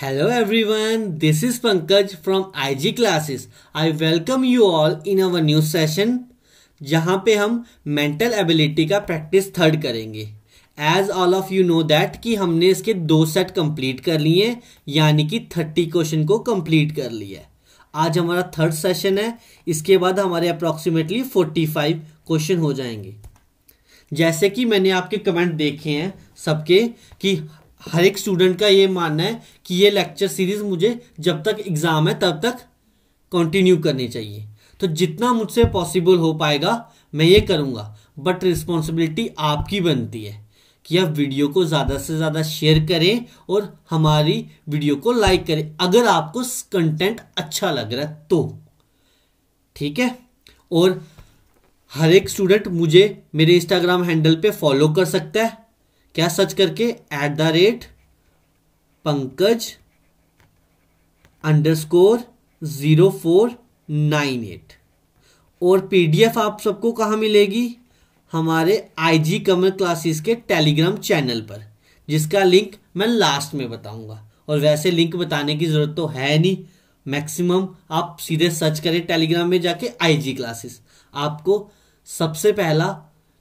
Hello everyone, this is Pankaj from IG Classes. I welcome you all in our new session जहाँ पे हम mental ability का practice third करेंगे. As all of you know that कि हमने इसके 2 set complete कर लिए हैं, यानी कि 30 question को complete कर लिया है. आज हमारा 3rd session है, इसके बाद हमारे approximately 45 question हो जाएंगे. जैसे कि मैंने आपके कमेंट देखे हैं सबके कि हर एक स्टूडेंट का ये मानना है कि ये लेक्चर सीरीज़ मुझे जब तक एग्ज़ाम है तब तक कंटिन्यू करनी चाहिए. तो जितना मुझसे पॉसिबल हो पाएगा मैं ये करूँगा, बट रिस्पॉन्सिबिलिटी आपकी बनती है कि आप वीडियो को ज़्यादा से ज़्यादा शेयर करें और हमारी वीडियो को लाइक करें अगर आपको कंटेंट अच्छा लग रहा है तो. ठीक है, और हर एक स्टूडेंट मुझे मेरे इंस्टाग्राम हैंडल पे फॉलो कर सकता है. क्या सर्च करके @pankaj_0498. और PDF आप सबको कहाँ मिलेगी? हमारे IG क्लासेस के टेलीग्राम चैनल पर, जिसका लिंक मैं लास्ट में बताऊंगा. और वैसे लिंक बताने की ज़रूरत तो है नहीं, मैक्सिमम आप सीधे सर्च करें टेलीग्राम में जाके IG क्लासेस, आपको सबसे पहला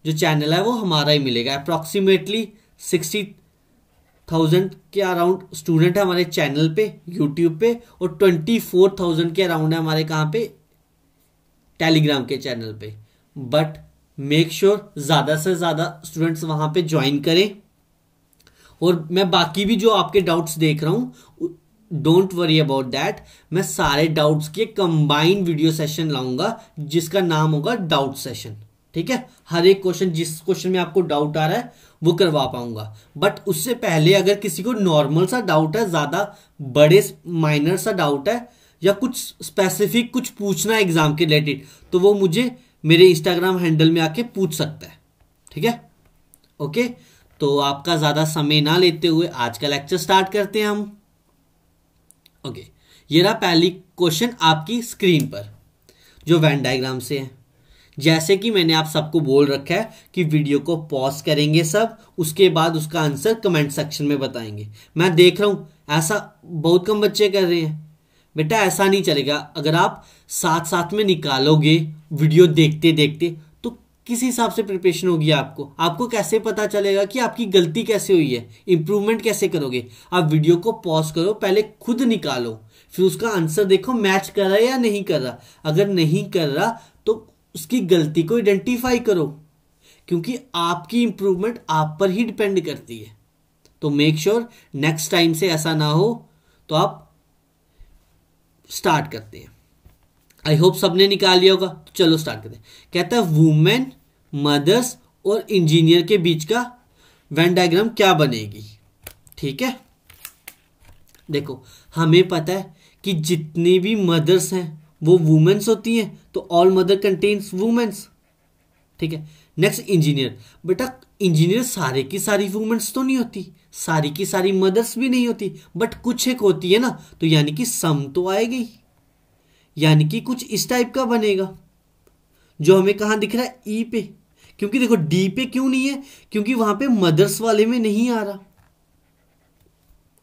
जो चैनल है वो हमारा ही मिलेगा. अप्रॉक्सीमेटली 60,000 के अराउंड स्टूडेंट है हमारे चैनल पे यूट्यूब पे, और 24,000 के अराउंड है हमारे कहाँ पे टेलीग्राम के चैनल पे. बट मेक श्योर ज़्यादा से ज़्यादा स्टूडेंट्स वहाँ पे ज्वाइन करें. और मैं बाकी भी जो आपके डाउट्स देख रहा हूँ, डोंट वरी अबाउट दैट, मैं सारे डाउट्स के कंबाइंड वीडियो सेशन लाऊंगा जिसका नाम होगा डाउट सेशन. ठीक है, हर एक क्वेश्चन जिस क्वेश्चन में आपको डाउट आ रहा है वो करवा पाऊंगा. बट उससे पहले अगर किसी को नॉर्मल सा डाउट है, ज़्यादा बड़े माइनर सा डाउट है, या कुछ स्पेसिफिक कुछ पूछना है एग्ज़ाम के रिलेटेड, तो वो मुझे मेरे इंस्टाग्राम हैंडल में आके पूछ सकता है. ठीक है, ओके. तो आपका ज़्यादा समय ना लेते हुए आज का लेक्चर स्टार्ट करते हैं हम. ओके, ये रहा पहली क्वेश्चन आपकी स्क्रीन पर जो वेन डायग्राम से है. जैसे कि मैंने आप सबको बोल रखा है कि वीडियो को पॉज करेंगे सब, उसके बाद उसका आंसर कमेंट सेक्शन में बताएंगे. मैं देख रहा हूँ ऐसा बहुत कम बच्चे कर रहे हैं. बेटा ऐसा नहीं चलेगा, अगर आप साथ साथ में निकालोगे वीडियो देखते देखते तो किस हिसाब से प्रिपरेशन होगी आपको? आपको कैसे पता चलेगा कि आपकी गलती कैसे हुई है, इम्प्रूवमेंट कैसे करोगे? आप वीडियो को पॉज करो, पहले खुद निकालो, फिर उसका आंसर देखो मैच कर रहा है या नहीं कर रहा. अगर नहीं कर रहा तो उसकी गलती को आइडेंटिफाई करो, क्योंकि आपकी इम्प्रूवमेंट आप पर ही डिपेंड करती है. तो मेक श्योर नेक्स्ट टाइम से ऐसा ना हो. तो आप स्टार्ट करते हैं. आई होप सबने निकाल लिया होगा, तो चलो स्टार्ट करते हैं. कहता है वुमेन, मदर्स और इंजीनियर के बीच का वेन डायग्राम क्या बनेगी. ठीक है, देखो हमें पता है कि जितनी भी मदर्स हैं वो वुमेन्स होती हैं, तो ऑल मदर कंटेन्स वुमेन्स. ठीक है, नेक्स्ट इंजीनियर. बेटा इंजीनियर सारे की सारी वुमेन्स तो नहीं होती, सारी की सारी मदर्स भी नहीं होती, बट कुछ एक होती है ना, तो यानी कि सम तो आएगी, यानी कि कुछ इस टाइप का बनेगा जो हमें कहाँ दिख रहा है, ई पे. क्योंकि देखो डी पे क्यों नहीं है, क्योंकि वहाँ पे मदर्स वाले में नहीं आ रहा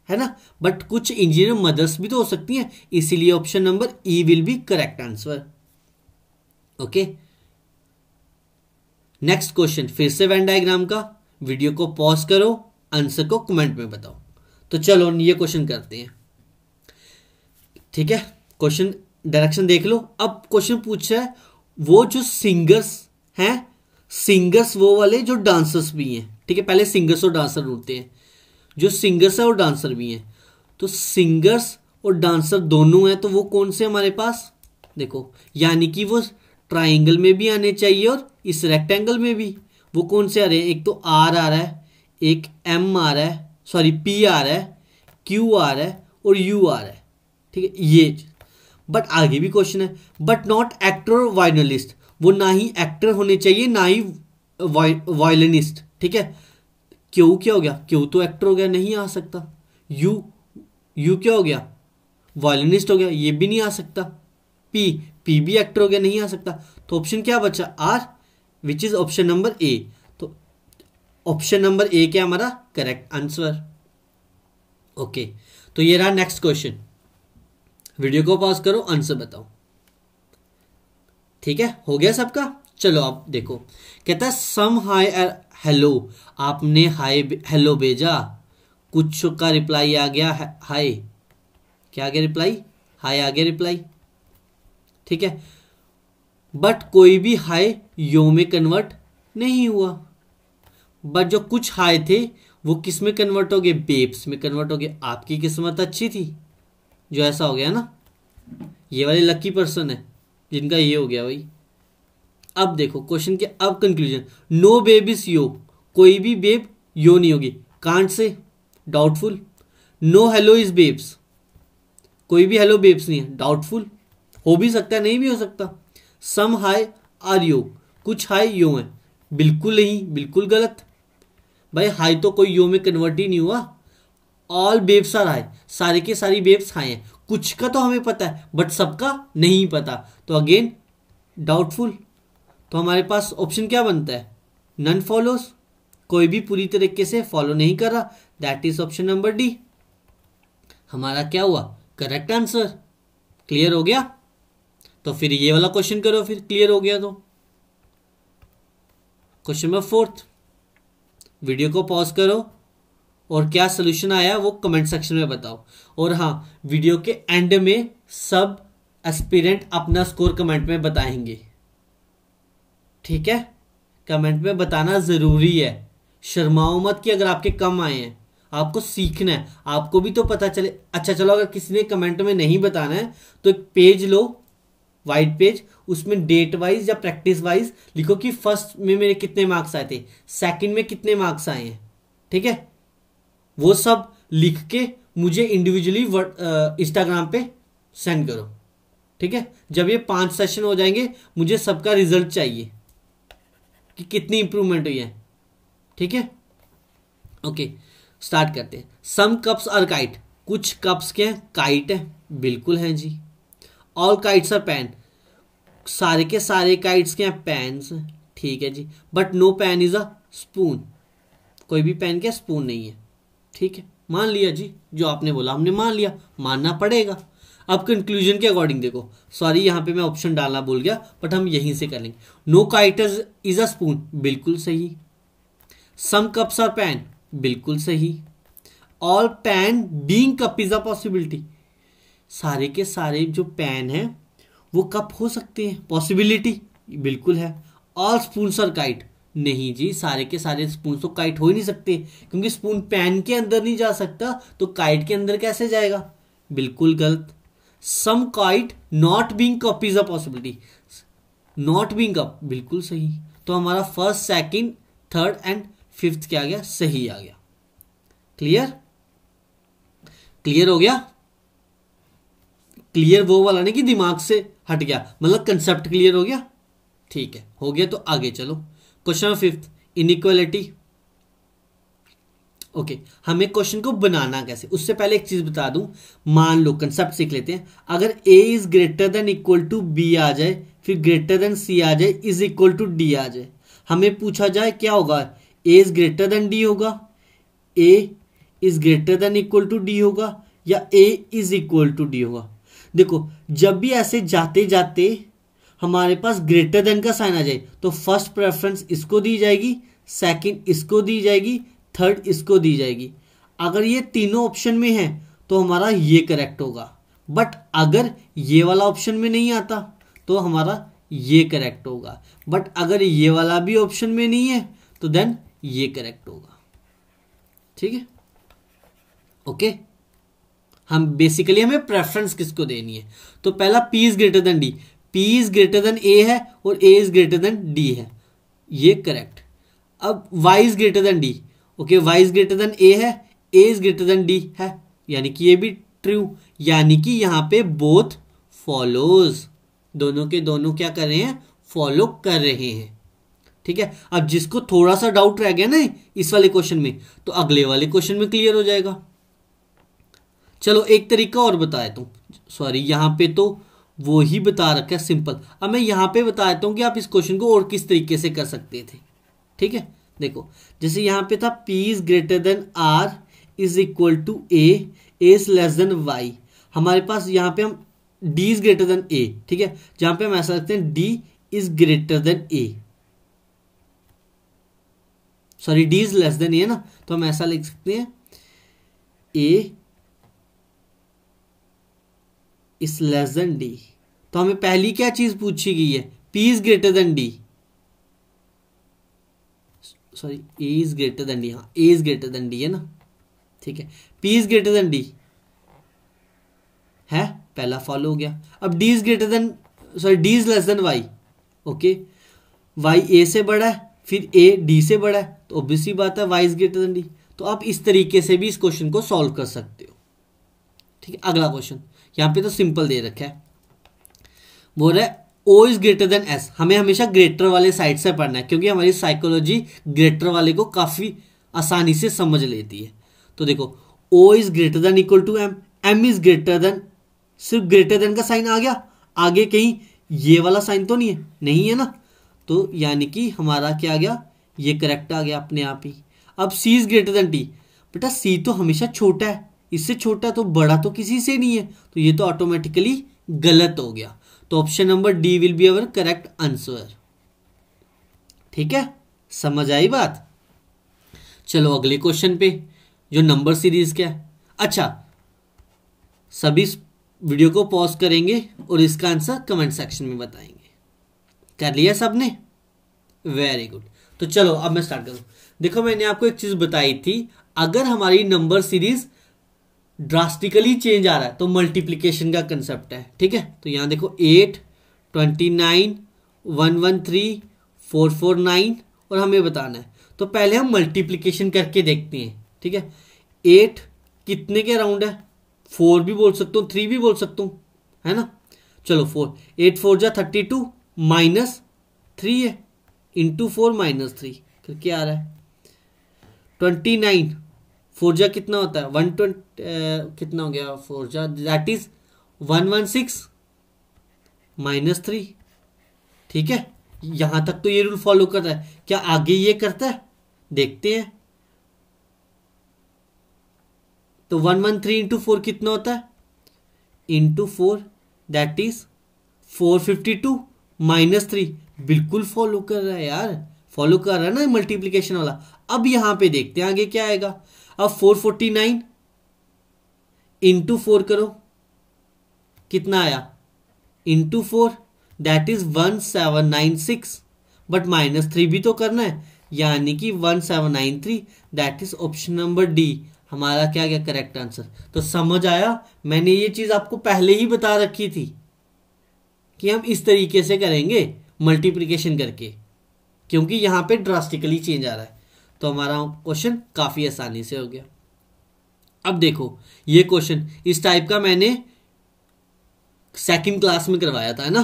है ना, बट कुछ इंजीनियर मदर्स भी तो हो सकती हैं, इसीलिए option number E will be correct answer. Okay, next question फिर से वेन डायग्राम का. वीडियो को पॉज करो, आंसर को कमेंट में बताओ. तो चलो ये क्वेश्चन करते हैं. ठीक है, क्वेश्चन डायरेक्शन देख लो. अब क्वेश्चन पूछ रहा है वो जो सिंगर्स हैं, सिंगर्स वो वाले जो डांसर्स भी हैं. ठीक है, पहले सिंगर्स और डांसर ढूंढते हैं. जो सिंगर्स है और डांसर भी हैं, तो सिंगर्स और डांसर दोनों हैं, तो वो कौन से हमारे पास? देखो यानी कि वो ट्राइंगल में भी आने चाहिए और इस रेक्टेंगल में भी. वो कौन से आ रहे हैं? एक तो आर आ रहा है, एक एम आ रहा है, सॉरी पी आ रहा है, क्यू आ रहा है और यू आ रहा है. ठीक है, ये बट आगे भी क्वेश्चन है बट नॉट एक्टर और वायलिनिस्ट. वो ना ही एक्टर होने चाहिए ना ही वायलिनिस्ट. ठीक है, क्यों क्या हो गया? क्यों तो एक्टर हो गया, नहीं आ सकता. यू क्या हो गया? वायलिनिस्ट हो गया, ये भी नहीं आ सकता. पी भी एक्टर हो गया, नहीं आ सकता. तो ऑप्शन क्या बचा? R, which is option number A. तो ऑप्शन नंबर ए क्या हमारा करेक्ट आंसर. ओके तो ये रहा नेक्स्ट क्वेश्चन। वीडियो को पॉज करो, आंसर बताओ। ठीक है, हो गया सबका। चलो आप देखो, कहता है सम हाय हेलो, आपने हाय हेलो भेजा, कुछ का रिप्लाई आ गया हाय। क्या आ गया रिप्लाई? हाय आ गया रिप्लाई। ठीक है, बट कोई भी हाय यो में कन्वर्ट नहीं हुआ। बट जो कुछ हाय थे वो किस में कन्वर्ट हो गए? बेब्स में कन्वर्ट हो गए। आपकी किस्मत अच्छी थी जो ऐसा हो गया ना, ये वाले लकी पर्सन है जिनका ये हो गया भाई। अब देखो क्वेश्चन के अब conclusion, no babe is yo, कोई भी बेब यो नहीं होगी। Can't say doubtful. No hello is babes, कोई भी हेलो बेब्स नहीं है। डाउटफुल, हो भी सकता है नहीं भी हो सकता। सम हाय आर यो, कुछ हाय यो है। बिल्कुल नहीं, बिल्कुल गलत भाई। हाय तो कोई यो में कन्वर्ट ही नहीं हुआ। ऑल बेब्स आर हाय, सारे के सारी बेब्स हाय हैं। कुछ का तो हमें पता है बट सबका नहीं पता, तो अगेन डाउटफुल। तो हमारे पास ऑप्शन क्या बनता है? नन फॉलोज, कोई भी पूरी तरीके से फॉलो नहीं कर रहा। That is option number D हमारा क्या हुआ? Correct answer. क्लियर हो गया? तो फिर ये वाला क्वेश्चन करो, फिर क्लियर हो गया तो। क्वेश्चन नंबर 4, वीडियो को पॉज करो और क्या सलूशन आया वो कमेंट सेक्शन में बताओ। और हाँ, वीडियो के एंड में सब एस्पिरेंट अपना स्कोर कमेंट में बताएंगे। ठीक है, कमेंट में बताना ज़रूरी है। शर्माओ मत कि अगर आपके कम आए हैं, आपको सीखना है, आपको भी तो पता चले। अच्छा चलो, अगर किसी ने कमेंट में नहीं बताना है तो एक पेज लो, वाइट पेज, उसमें डेट वाइज या प्रैक्टिस वाइज लिखो कि फर्स्ट में मेरे कितने मार्क्स आए थे, सेकंड में कितने मार्क्स आए हैं। ठीक है, वो सब लिख के मुझे इंडिविजुअली इंस्टाग्राम पे सेंड करो। ठीक है, जब ये 5 सेशन हो जाएंगे मुझे सबका रिजल्ट चाहिए कि कितनी इंप्रूवमेंट हुई है। ठीक है, ओके स्टार्ट करते हैं। सम कप्स आर काइट, कुछ कप्स के हैं काइट है, बिल्कुल हैं जी। ऑल काइट्स आर पैन, सारे के सारे काइट्स के हैं पैन्स। ठीक है जी, but no pan is a spoon, कोई भी पैन क्या स्पून नहीं है। ठीक है, मान लिया जी, जो आपने बोला हमने मान लिया, मानना पड़ेगा। अब कंक्लूजन के अकॉर्डिंग देखो, सॉरी यहाँ पे मैं ऑप्शन डालना भूल गया बट हम यहीं से कर लेंगे। No kite is a spoon, बिल्कुल सही। सम कप्स आर पैन, बिल्कुल सही। All pan being cup is a possibility, सारे के सारे जो पैन हैं वो कप हो सकते हैं, पॉसिबिलिटी बिल्कुल है। ऑल स्पून्स आर काइट, नहीं जी, सारे के सारे स्पून तो काइट हो ही नहीं सकते क्योंकि स्पून पैन के अंदर नहीं जा सकता, तो काइट के अंदर कैसे जाएगा? बिल्कुल गलत। Some kite not being cup is a possibility, not being cup बिल्कुल सही। तो हमारा first, second, third and fifth क्या आ गया? सही आ गया। क्लियर? क्लियर हो गया? क्लियर वो वाला नहीं कि दिमाग से हट गया, मतलब कंसेप्ट क्लियर हो गया। ठीक है, हो गया तो आगे चलो। Question 5, inequality. ओके, हमें क्वेश्चन को बनाना कैसे? उससे पहले एक चीज बता दूं, मान लो कंसेप्ट सीख लेते हैं। अगर a is greater than equal to b आ जाए, फिर ग्रेटर देन c आ जाए, इज इक्वल टू d आ जाए, हमें पूछा जाए क्या होगा? a is greater than d होगा, a is greater than equal to d होगा, या a is equal to d होगा। देखो, जब भी ऐसे जाते जाते हमारे पास ग्रेटर देन का साइन आ जाए तो फर्स्ट प्रेफरेंस इसको दी जाएगी, सेकंड इसको दी जाएगी, थर्ड इसको दी जाएगी। अगर ये तीनों ऑप्शन में है तो हमारा ये करेक्ट होगा, बट अगर ये वाला ऑप्शन में नहीं आता तो हमारा ये करेक्ट होगा, बट अगर ये वाला भी ऑप्शन में नहीं है तो देन ये करेक्ट होगा। ठीक है, ओके। हम बेसिकली हमें प्रेफरेंस किसको देनी है? तो पहला P is greater than D, P is greater than A है और A is greater than D है, ये करेक्ट। अब Y is greater than D, okay, Y is greater than A है, A is greater than D है, यानी कि ये भी ट्रू, यानी कि यहाँ पे बोथ फॉलोज, दोनों के दोनों क्या कर रहे हैं? फॉलो कर रहे हैं। ठीक है, अब जिसको थोड़ा सा डाउट रह गया ना इस वाले क्वेश्चन में, तो अगले वाले क्वेश्चन में क्लियर हो जाएगा। चलो एक तरीका और बता देता हूँ, सॉरी यहाँ पे तो वो ही बता रखा है सिंपल, अब मैं यहाँ पे बता देता हूँ कि आप इस क्वेश्चन को और किस तरीके से कर सकते थे। ठीक है, देखो जैसे यहाँ पे था P is greater than R, is equal to A is less than Y. हमारे पास यहाँ पे हम D is greater than A, ठीक है, जहाँ पे हम ऐसा रखते हैं D is greater than A, sorry D is less than A ना, तो हम ऐसा लिख सकते हैं A is less than D. तो हमें पहली क्या चीज पूछी गई है, P is greater than D, sorry A is greater than D, हाँ A is greater than D है ना, ठीक है, P is greater than D है, पहला फॉलो हो गया। अब D is greater than, sorry D is less than Y, okay, Y A से बड़ा है, फिर ए डी से बड़ा है, तो ऑब्वियस सी बात है Y is greater than D. तो आप इस तरीके से भी इस क्वेश्चन को सॉल्व कर सकते हो, ठीक है। अगला क्वेश्चन, यहाँ पे तो सिंपल दे रखा है, बोल रहा है O is greater than S. हमें हमेशा ग्रेटर वाले साइड से पढ़ना है क्योंकि हमारी साइकोलॉजी ग्रेटर वाले को काफ़ी आसानी से समझ लेती है। तो देखो O is greater than equal to M, M is greater than, सिर्फ ग्रेटर देन का साइन आ गया, आगे कहीं ये वाला साइन तो नहीं है, नहीं है ना, तो यानी कि हमारा क्या आ गया, ये करेक्ट आ गया अपने आप ही। अब C is greater than T, बेटा सी तो हमेशा छोटा है, इससे छोटा है, तो बड़ा तो किसी से नहीं है, तो ये तो ऑटोमेटिकली गलत हो गया। तो option number D will be our correct answer, ठीक है, समझ आई बात। चलो अगले क्वेश्चन पे जो नंबर सीरीज क्या है। अच्छा, सभी वीडियो को पॉज करेंगे और इसका आंसर कमेंट सेक्शन में बताएंगे। कर लिया सबने, वेरी गुड। तो चलो अब मैं स्टार्ट करूँ। देखो मैंने आपको एक चीज़ बताई थी, अगर हमारी नंबर सीरीज ड्रास्टिकली चेंज आ रहा है तो मल्टीप्लिकेशन का कंसेप्ट है, ठीक है। तो यहाँ देखो 8, 29, 113, 449 और हमें बताना है। तो पहले हम मल्टीप्लिकेशन करके देखते हैं, ठीक है। 8 कितने के अराउंड है, 4 भी बोल सकता हूँ, 3 भी बोल सकता हूँ, है ना। चलो 4, 8×4 = 32 -3 है, × 4 -3 करके आ रहा है। 29, 4×4 कितना होता है, 120 कितना हो गया 4×4, दैट इज 116 -3, ठीक है। यहाँ तक तो ये रूल फॉलो कर रहा है, क्या आगे ये करता है, देखते हैं। तो 113 × 4 कितना होता है, × 4 दैट इज 452 -3, बिल्कुल फॉलो कर रहा है यार, फॉलो कर रहा है ना मल्टीप्लिकेशन वाला। अब यहाँ पे देखते हैं आगे क्या आएगा। अब 449 × 4 करो, कितना आया, × 4 दैट इज 1796, बट -3 भी तो करना है, यानी कि 1793 that is option number D हमारा क्या क्या करेक्ट आंसर। तो समझ आया, मैंने ये चीज़ आपको पहले ही बता रखी थी कि हम इस तरीके से करेंगे मल्टीप्लिकेशन करके, क्योंकि यहाँ पे ड्रास्टिकली चेंज आ रहा है। तो हमारा क्वेश्चन काफ़ी आसानी से हो गया। अब देखो ये क्वेश्चन, इस टाइप का मैंने सेकंड क्लास में करवाया था, है ना।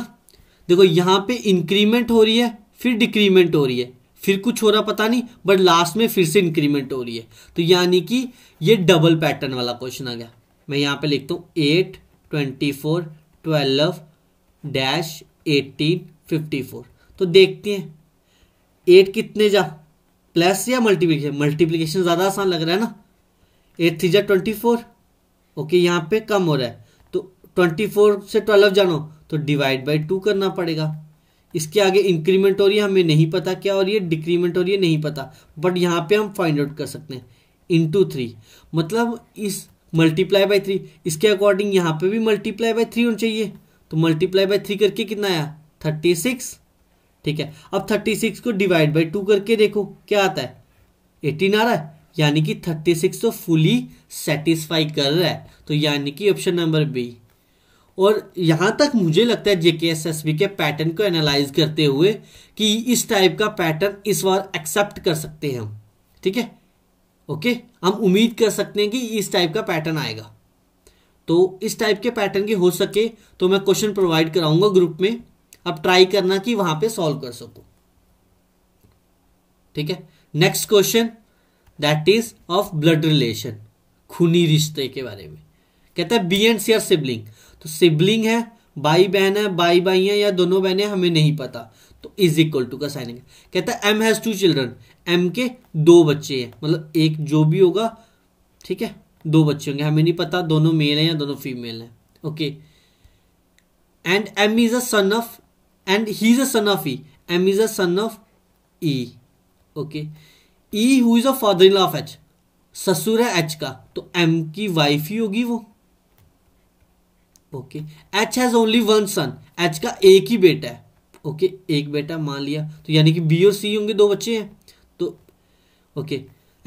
देखो यहाँ पे इंक्रीमेंट हो रही है, फिर डिक्रीमेंट हो रही है, फिर कुछ हो रहा पता नहीं, बट लास्ट में फिर से इंक्रीमेंट हो रही है। तो यानी कि ये डबल पैटर्न वाला क्वेश्चन आ गया। मैं यहाँ पे लिखता हूँ 8, 24, 12 -18, 54। तो देखते हैं 8 कितने जा, प्लस या मल्टीप्लिकेशन, मल्टीप्लिकेशन ज़्यादा आसान लग रहा है ना। 8×3 = 24, ओके, यहाँ पे कम हो रहा है तो 24 से 12 जानो तो डिवाइड बाय 2 करना पड़ेगा। इसके आगे इंक्रीमेंट हो रही है, हमें नहीं पता क्या हो रही है, डिक्रीमेंट हो रही है, नहीं पता, बट यहाँ पे हम फाइंड आउट कर सकते हैं। × 3 मतलब इस मल्टीप्लाई बाय 3, इसके अकॉर्डिंग यहाँ पर भी मल्टीप्लाई बाय 3 होना चाहिए। तो मल्टीप्लाई बाय 3 करके कितना आया, 36, ठीक है। अब 36 को डिवाइड बाय 2 करके देखो क्या आता है, 18 आ रहा है, यानी कि 36 तो फुली सेटिस्फाई कर रहा है। तो यानी कि ऑप्शन नंबर बी। और यहाँ तक मुझे लगता है जेकेएसएसबी के पैटर्न को एनालाइज करते हुए कि इस टाइप का पैटर्न इस बार एक्सेप्ट कर सकते हैं हम, ठीक है, ओके। हम उम्मीद कर सकते हैं कि इस टाइप का पैटर्न आएगा। तो इस टाइप के पैटर्न के हो सके तो मैं क्वेश्चन प्रोवाइड कराऊंगा ग्रुप में, अब ट्राई करना कि वहां पे सॉल्व कर सको, ठीक है। Next question that is of blood relation, खूनी रिश्ते के बारे में कहता है B and C are sibling. तो सिबलिंग है, भाई बहन है, भाई भाई है या दोनों बहनें हैं, हमें नहीं पता, तो इज इक्वल टू का साइन है। कहता है एम हैज 2 चिल्ड्रन, एम के 2 बच्चे हैं, मतलब एक जो भी होगा ठीक है, दो बच्चे होंगे, हमें नहीं पता दोनों मेल हैं या दोनों फीमेल हैं। Okay, and M is a son of, and he is a son of E, M is a son of E. Okay, E who is a father in law of H, ससुर है H का, तो M की wife ही होगी वो। Okay, H has only one son, H का एक ही बेटा है। ओके, एक बेटा मान लिया, तो यानी कि बी और सी होंगे, दो बच्चे हैं तो। Okay,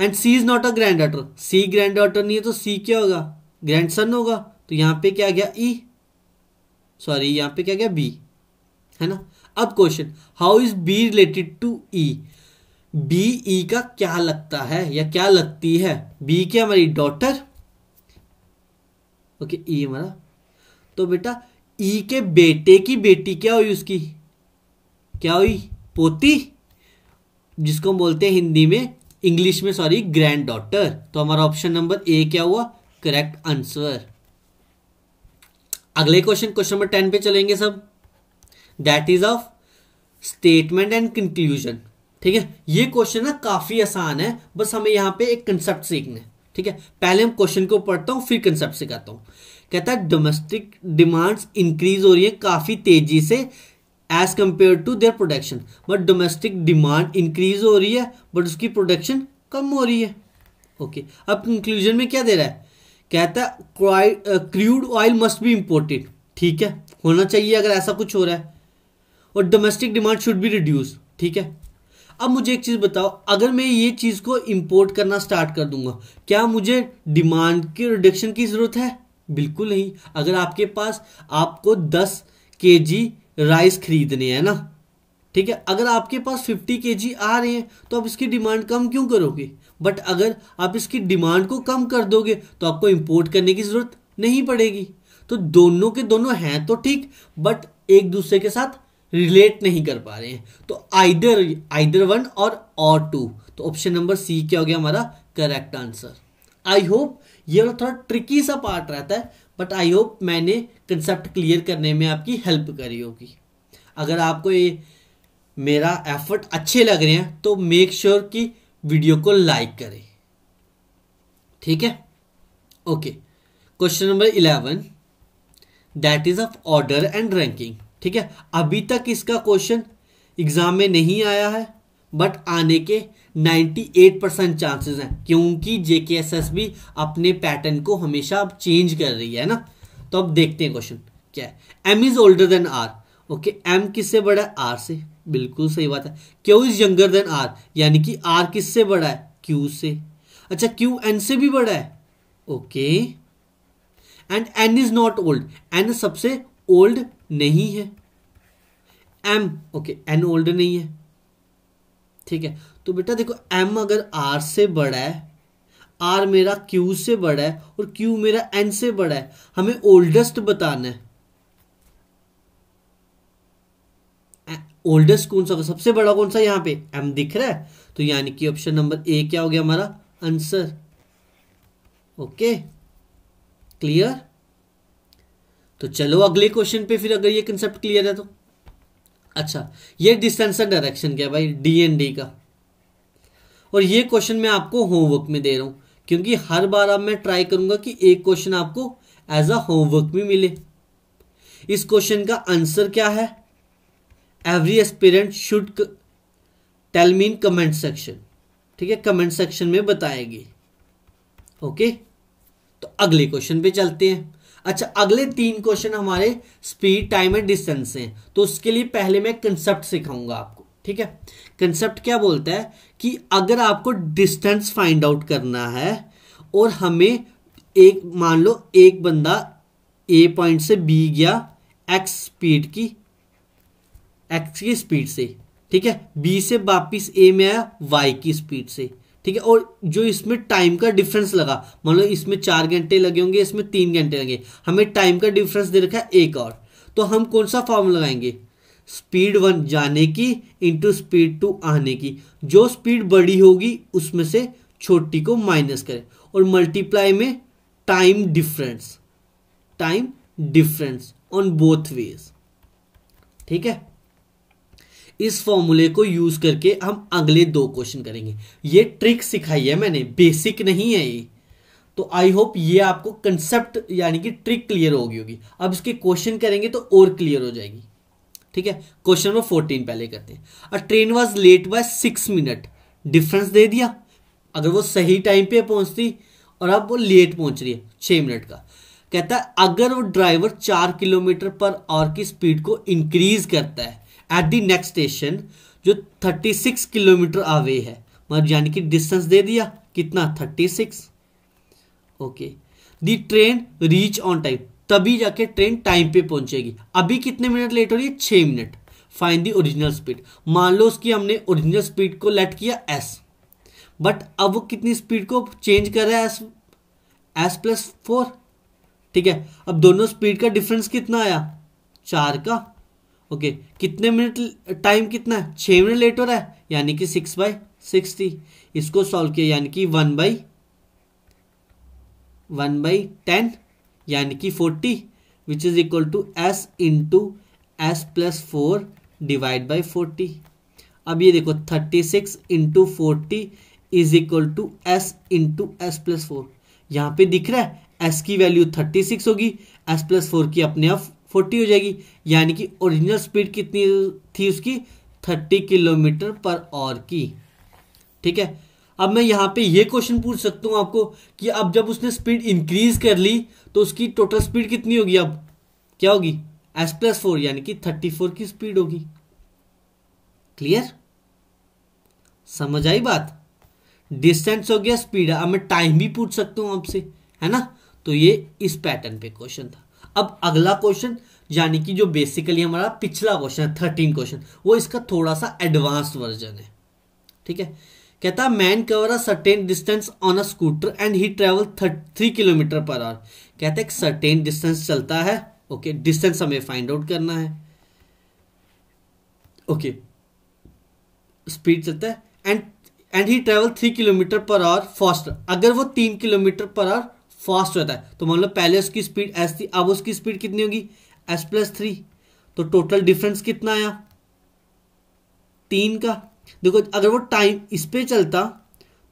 and C is not a granddaughter, C granddaughter नहीं है तो सी क्या होगा, ग्रैंड सन होगा। तो यहाँ पे क्या गया ई, सॉरी यहाँ पे क्या गया बी, है ना। अब question, how is B related to E, B E का क्या लगता है या क्या लगती है। बी क्या हमारी डॉटर, ओके ई हमारा, तो बेटा ई के बेटे की बेटी क्या हुई, उसकी क्या हुई पोती, जिसको हम बोलते हैं हिंदी में, इंग्लिश में सॉरी ग्रैंड डॉटर। तो हमारा ऑप्शन नंबर ए क्या हुआ, करेक्ट आंसर। अगले क्वेश्चन, क्वेश्चन नंबर 10 पे चलेंगे सब, that is of statement and conclusion. ठीक है, ये क्वेश्चन ना काफी आसान है, बस हमें यहाँ पे एक कंसेप्ट सीखना है। ठीक है, पहले हम क्वेश्चन को पढ़ता हूँ फिर कंसेप्ट सिखाता हूँ। कहता है डोमेस्टिक डिमांड्स इंक्रीज हो रही है काफी तेजी से as compare to their production, but domestic demand increase हो रही है बट उसकी प्रोडक्शन कम हो रही है। ओके, अब कंक्लूजन में क्या दे रहा है, कहता है crude oil must be imported, ठीक है होना चाहिए अगर ऐसा कुछ हो रहा है, और domestic demand should be reduce. ठीक है, अब मुझे एक चीज़ बताओ, अगर मैं ये चीज़ को इम्पोर्ट करना स्टार्ट कर दूंगा, क्या मुझे डिमांड के रिडक्शन की ज़रूरत है, बिल्कुल नहीं। अगर आपके पास, आपको 10 kg राइस खरीदने हैं ना, ठीक है, अगर आपके पास 50 kg आ रहे हैं तो आप इसकी डिमांड कम क्यों करोगे। बट अगर आप इसकी डिमांड को कम कर दोगे तो आपको इंपोर्ट करने की ज़रूरत नहीं पड़ेगी। तो दोनों के दोनों हैं तो ठीक, बट एक दूसरे के साथ रिलेट नहीं कर पा रहे हैं। तो आइदर वन और टू, तो ऑप्शन नंबर सी क्या हो गया हमारा करेक्ट आंसर। आई होप ये थोड़ा ट्रिकी सा पार्ट रहता है, बट आई होप मैंने कंसेप्ट क्लियर करने में आपकी हेल्प करी होगी। अगर आपको ये मेरा एफर्ट अच्छे लग रहे हैं तो मेक श्योर कि वीडियो को लाइक करें, ठीक है। Okay, question number 11, that is of order and ranking. ठीक है, अभी तक इसका क्वेश्चन एग्जाम में नहीं आया है, बट आने के 98% चांसेस हैं, क्योंकि जेकेएसएसबी अपने पैटर्न को हमेशा अब चेंज कर रही है ना। तो अब देखते हैं क्वेश्चन क्या है। M is older than R, okay M किससे बड़ा है, आर से, बिल्कुल सही बात है। Q is younger than R, यानी कि आर किससे बड़ा है, क्यू से। अच्छा, क्यू एन से भी बड़ा है, okay. And N is not old, N सबसे ओल्ड नहीं है। एम, ओके एन ओल्ड नहीं है, ठीक है। तो बेटा देखो, m अगर r से बड़ा है, r मेरा q से बड़ा है और q मेरा n से बड़ा है, हमें ओल्डेस्ट बताना है। ओल्डेस्ट कौन सा, सबसे बड़ा कौन सा, यहाँ पे m दिख रहा है, तो यानी कि ऑप्शन नंबर ए क्या हो गया हमारा आंसर। Okay, clear. तो चलो अगले क्वेश्चन पे फिर, अगर ये कंसेप्ट क्लियर है तो। अच्छा, ये डिस्टेंस एंड डायरेक्शन क्या है भाई, डी एंड डी का, और ये क्वेश्चन मैं आपको होमवर्क में दे रहा हूँ, क्योंकि हर बार अब मैं ट्राई करूँगा कि एक क्वेश्चन आपको एज अ होमवर्क भी मिले। इस क्वेश्चन का आंसर क्या है, every aspirant should tell me in comment section. ठीक है, कमेंट सेक्शन में बताएगी। ओके, तो अगले क्वेश्चन पे चलते हैं। अच्छा, अगले 3 क्वेश्चन हमारे स्पीड, टाइम एंड डिस्टेंस हैं, तो उसके लिए पहले मैं कंसेप्ट सिखाऊंगा आपको। ठीक है, कंसेप्ट क्या बोलता है कि अगर आपको डिस्टेंस फाइंड आउट करना है और हमें एक, मान लो एक बंदा ए पॉइंट से बी गया एक्स की स्पीड से, ठीक है, बी से वापिस ए में आया वाई की स्पीड से, ठीक है, और जो इसमें टाइम का डिफरेंस लगा, मान लो इसमें 4 घंटे लगे होंगे, इसमें 3 घंटे लगे, हमें टाइम का डिफरेंस दे रखा है 1 और, तो हम कौन सा फॉर्म लगाएंगे, स्पीड 1 जाने की इंटू स्पीड 2 आने की, जो स्पीड बड़ी होगी उसमें से छोटी को माइनस करें, और मल्टीप्लाई में time difference on both ways. ठीक है, इस फॉर्मूले को यूज करके हम अगले 2 क्वेश्चन करेंगे। ये ट्रिक सिखाई है मैंने, बेसिक नहीं है ये, तो आई होप ये आपको कंसेप्ट यानी कि ट्रिक क्लियर होगी। अब इसके क्वेश्चन करेंगे तो और क्लियर हो जाएगी। ठीक है, क्वेश्चन नंबर 14 पहले करते हैं। A train was late by 6 minute, difference दे दिया। अगर वो सही टाइम पे पहुंचती और अब वो लेट पहुंच रही है 6 मिनट का। कहता है अगर वो ड्राइवर 4 किलोमीटर पर आवर की स्पीड को इंक्रीज करता है एट द नेक्स्ट स्टेशन जो 36 किलोमीटर अवे है, मतलब यानी कि डिस्टेंस दे दिया कितना 36। Okay, the train reach on time, तभी जाके ट्रेन टाइम पे पहुंचेगी। अभी कितने मिनट लेट हो रही है 6 minute. Find the original speed, मान लो उसकी हमने ओरिजिनल स्पीड को लेट किया s, बट अब वो कितनी स्पीड को चेंज कर रहा है s प्लस 4। ठीक है, अब दोनों स्पीड का डिफरेंस कितना आया 4 का। ओके, कितने मिनट टाइम कितना है 6 मिनट लेट हो रहा है, यानी कि 6/60। इसको सॉल्व किया यानी कि 1/10 यानी कि 40, which is equal to s × s plus 4 divide by 40। अब ये देखो 36 × 40 is equal to s × s plus 4। यहाँ पे दिख रहा है s की वैल्यू 36 होगी, s प्लस 4 की अपने आप 40 हो जाएगी। यानी कि ओरिजिनल स्पीड कितनी थी उसकी 30 किलोमीटर पर आवर की। ठीक है, अब मैं यहाँ पे ये क्वेश्चन पूछ सकता हूँ आपको कि अब जब उसने स्पीड इंक्रीज कर ली तो उसकी टोटल स्पीड कितनी होगी, अब क्या होगी s प्लस 4 यानी कि 34 की स्पीड होगी। क्लियर, समझ आई बात। डिस्टेंस हो गया, स्पीड। अब मैं टाइम भी पूछ सकता हूँ आपसे, है ना। तो ये इस पैटर्न पे क्वेश्चन था। अब अगला क्वेश्चन यानी कि जो बेसिकली हमारा पिछला क्वेश्चन है 13 क्वेश्चन, वो इसका थोड़ा सा एडवांस वर्जन है। ठीक है, कहता है man cover a certain distance on a scooter and he travel 3 kilometre पर आवर। कहता है एक सर्टेन डिस्टेंस चलता है। ओके, डिस्टेंस हमें फाइंड आउट करना है। ओके, स्पीड चलता है एंड ही ट्रेवल 3 किलोमीटर पर आवर फास्ट। अगर वो 3 किलोमीटर पर आवर फास्ट होता है तो मान लो पहले उसकी स्पीड s थी, अब उसकी स्पीड कितनी होगी s प्लस 3। तो टोटल डिफरेंस कितना आया 3 का। देखो अगर वो टाइम इस पे चलता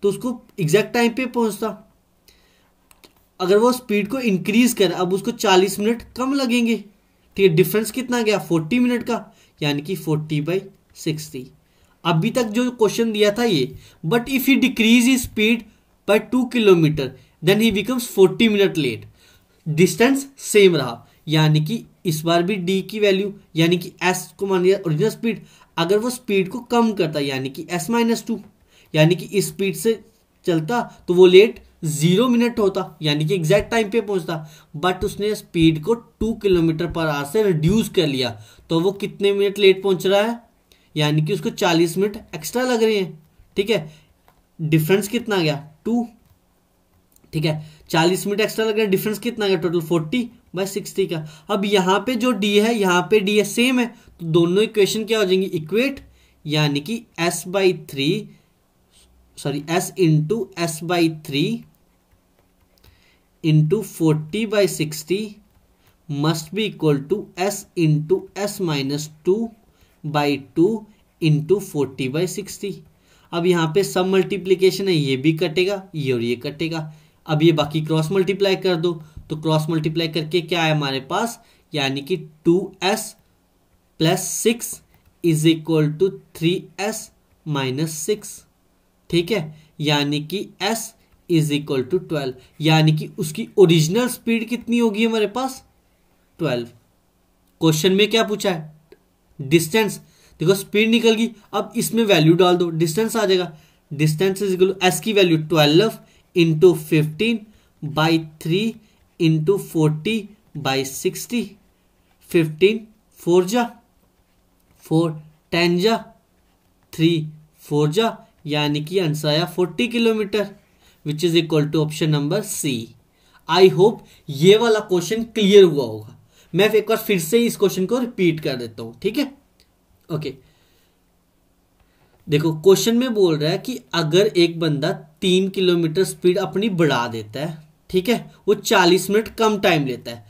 तो उसको एग्जैक्ट टाइम पे पहुंचता। अगर वो स्पीड को इंक्रीज करे, अब उसको 40 मिनट कम लगेंगे। ठीक है, डिफरेंस कितना गया 40 मिनट का, यानी कि 40/60। अभी तक जो क्वेश्चन दिया था ये, but if he decrease he speed by 2 kilometre then he becomes 40 minute late. Distance same रहा, यानी कि इस बार भी d की वैल्यू यानी कि s को मान लिया ओरिजिनल स्पीड। अगर वो स्पीड को कम करता यानी कि s-2, यानी कि इस स्पीड से चलता तो वो लेट 0 मिनट होता, यानी कि एग्जैक्ट टाइम पे पहुंचता। बट उसने स्पीड को 2 किलोमीटर पर आवर से रिड्यूस कर लिया, तो वो कितने मिनट लेट पहुंच रहा है, यानी कि उसको 40 मिनट एक्स्ट्रा लग रहे हैं। ठीक है, डिफरेंस कितना गया 2। ठीक है, 40 मिनट एक्स्ट्रा लग रहा है, डिफरेंस कितना गया टोटल 40/60 का। अब यहाँ पे जो डी है, यहाँ पे डी है सेम है, तो दोनों इक्वेशन क्या हो जाएंगी इक्वेट, यानी कि s × s/3 × 40/60 must be equal to s × s-2/2 × 40/60। अब यहाँ पे सब मल्टीप्लीकेशन है, ये भी कटेगा, ये और ये कटेगा। अब ये बाकी क्रॉस मल्टीप्लाई कर दो, तो क्रॉस मल्टीप्लाई करके क्या है हमारे पास, यानी कि 2s + 6 = 3s - 6। ठीक है, यानी कि s = 12, यानी कि उसकी ओरिजिनल स्पीड कितनी होगी हमारे पास 12। क्वेश्चन में क्या पूछा है डिस्टेंस, देखो स्पीड निकल गई, अब इसमें वैल्यू डाल दो, डिस्टेंस आ जाएगा। Distance is equal to s की वैल्यू 12 × 15/3 × 40/60। 15 4 जा 4 10 जा 3 4 जा, यानी कि आंसर आया 40 kilometre, which is equal to option number C. I hope ये वाला क्वेश्चन क्लियर हुआ होगा। मैं एक बार फिर से इस क्वेश्चन को रिपीट कर देता हूँ। ठीक है, ओके, देखो क्वेश्चन में बोल रहा है कि अगर एक बंदा 3 किलोमीटर स्पीड अपनी बढ़ा देता है, ठीक है, वो 40 मिनट कम टाइम लेता है।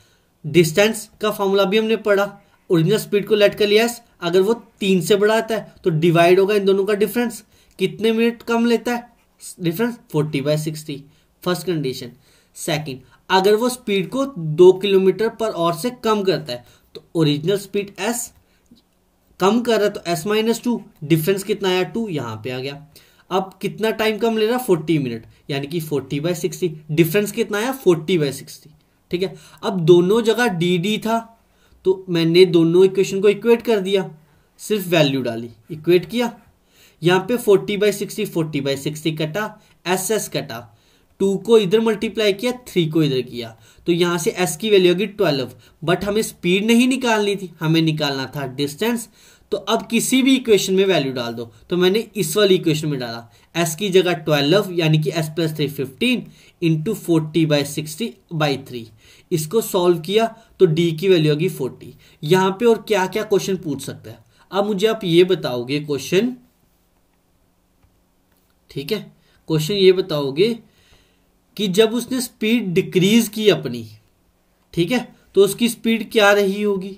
डिस्टेंस का फॉर्मूला भी हमने पढ़ा, ओरिजिनल स्पीड को लेट कर लिया s, अगर वो 3 से बढ़ाता है तो डिवाइड होगा इन दोनों का डिफरेंस। कितने मिनट कम लेता है डिफरेंस 40/60, फर्स्ट कंडीशन। सेकेंड। अगर वो स्पीड को 2 किलोमीटर पर आवर से कम करता है तो ओरिजिनल स्पीड s, कम कर रहा है तो s-2। डिफरेंस कितना आया? 2 यहाँ पे आ गया। अब कितना टाइम कम ले रहा है? 40 मिनट, यानी कि 40/60। डिफरेंस कितना आया? 40/60। ठीक है, अब दोनों जगह डी था तो मैंने दोनों इक्वेशन को इक्वेट कर दिया, सिर्फ वैल्यू डाली, इक्वेट किया। यहाँ पे 40/60 कटा, एस कटा, 2 को इधर मल्टीप्लाई किया, 3 को इधर किया, तो यहाँ से s की वैल्यू होगी 12। बट हमें स्पीड नहीं निकालनी थी, हमें निकालना था डिस्टेंस। तो अब किसी भी इक्वेशन में वैल्यू डाल दो, तो मैंने इस वाली इक्वेशन में डाला s की जगह 12, यानी कि s + 3 15 इंटू 40/60/3। इसको सॉल्व किया तो d की वैल्यू होगी 40। यहाँ पे और क्या क्या क्वेश्चन पूछ सकता है, अब मुझे आप ये बताओगे क्वेश्चन, ठीक है, क्वेश्चन ये बताओगे कि जब उसने स्पीड डिक्रीज की अपनी, ठीक है, तो उसकी स्पीड क्या रही होगी,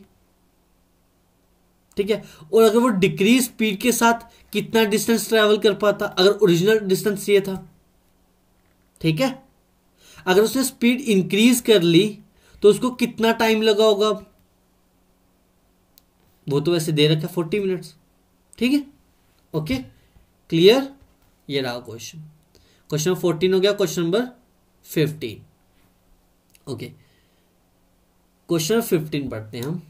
ठीक है, और अगर वो डिक्रीज स्पीड के साथ कितना डिस्टेंस ट्रैवल कर पाता अगर ओरिजिनल डिस्टेंस ये था, ठीक है। अगर उसने स्पीड इंक्रीज कर ली तो उसको कितना टाइम लगा होगा, अब वो तो वैसे दे रखा 40 मिनट्स, ठीक है, ओके, क्लियर। ये रहा क्वेश्चन, क्वेश्चन 14 हो गया, क्वेश्चन नंबर 15, ओके, क्वेश्चन 15 पढ़ते हैं हम,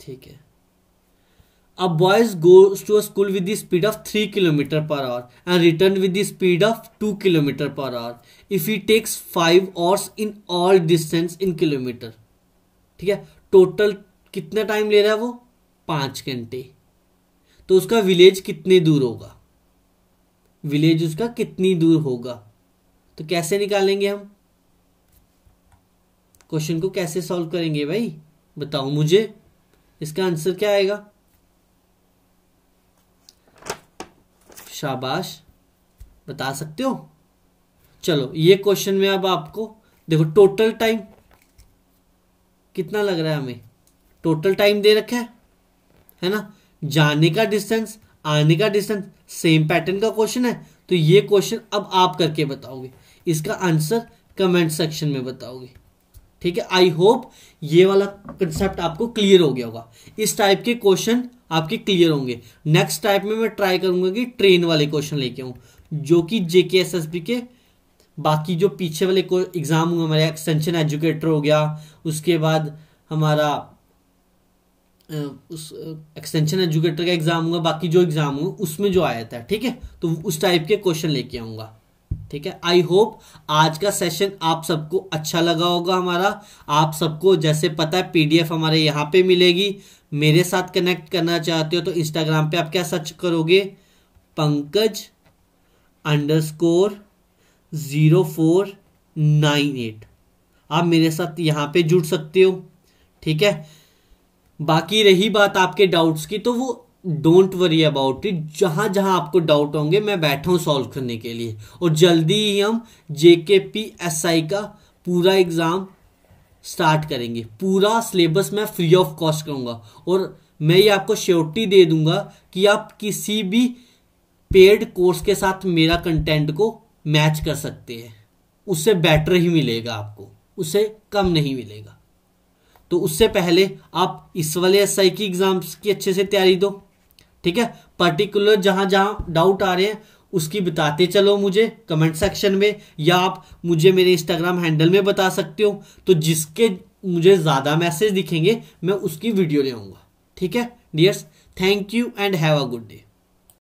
ठीक है। A boys goes to a school with the speed of 3 kilometre पर hour and return with the speed of 2 kilometre पर hour if he takes 5 hours in all distance in kilometre, ठीक है। Total कितना टाइम ले रहा है वो? 5 घंटे। तो उसका विलेज कितने दूर होगा, विलेज उसका कितनी दूर होगा? तो कैसे निकालेंगे हम क्वेश्चन को, कैसे सॉल्व करेंगे भाई बताओ मुझे, इसका आंसर क्या आएगा? शाबाश, बता सकते हो। चलो ये क्वेश्चन में अब आपको देखो टोटल टाइम कितना लग रहा है, हमें टोटल टाइम दे रखा है ना, जाने का डिस्टेंस, आने का डिस्टेंस, सेम पैटर्न का क्वेश्चन है। तो ये क्वेश्चन अब आप करके बताओगे, इसका आंसर कमेंट सेक्शन में बताओगे, ठीक है। आई होप ये वाला कंसेप्ट आपको क्लियर हो गया होगा, इस टाइप के क्वेश्चन आपके क्लियर होंगे। नेक्स्ट टाइप में मैं ट्राई करूंगा कि ट्रेन वाले क्वेश्चन लेके आऊँ, जो कि जेकेएसएसबी के बाकी जो पीछे वाले एग्जाम होंगे, हमारे एक्सटेंशन एजुकेटर हो गया, उसके बाद हमारा उस एक्सटेंशन एजुकेटर का एग्जाम होगा, बाकी जो एग्जाम होगा उसमें जो आया था, ठीक है, तो उस टाइप के क्वेश्चन लेके आऊँगा, ठीक है। आई होप आज का सेशन आप सबको अच्छा लगा होगा हमारा। आप सबको जैसे पता है पीडीएफ हमारे यहाँ पे मिलेगी। मेरे साथ कनेक्ट करना चाहते हो तो इंस्टाग्राम पे आप क्या सर्च करोगे, Pankaj_0498। आप मेरे साथ यहाँ पे जुड़ सकते हो, ठीक है। बाकी रही बात आपके डाउट्स की, तो वो डोंट वरी अबाउट इट, जहाँ जहाँ आपको डाउट होंगे मैं बैठा हूँ सॉल्व करने के लिए। और जल्दी ही हम JKPSI का पूरा एग्ज़ाम स्टार्ट करेंगे, पूरा सिलेबस मैं फ्री ऑफ कॉस्ट करूँगा, और मैं ये आपको श्योरिटी दे दूँगा कि आप किसी भी पेड कोर्स के साथ मेरा कंटेंट को मैच कर सकते हैं, उससे बेटर ही मिलेगा आपको, उससे कम नहीं मिलेगा। तो उससे पहले आप इस वाले एसआई की एग्जाम्स की अच्छे से तैयारी दो, ठीक है। पर्टिकुलर जहाँ जहाँ डाउट आ रहे हैं उसकी बताते चलो मुझे कमेंट सेक्शन में, या आप मुझे मेरे इंस्टाग्राम हैंडल में बता सकते हो। तो जिसके मुझे ज़्यादा मैसेज दिखेंगे मैं उसकी वीडियो ले आऊँगा, ठीक है dears. Thank you and have a good day.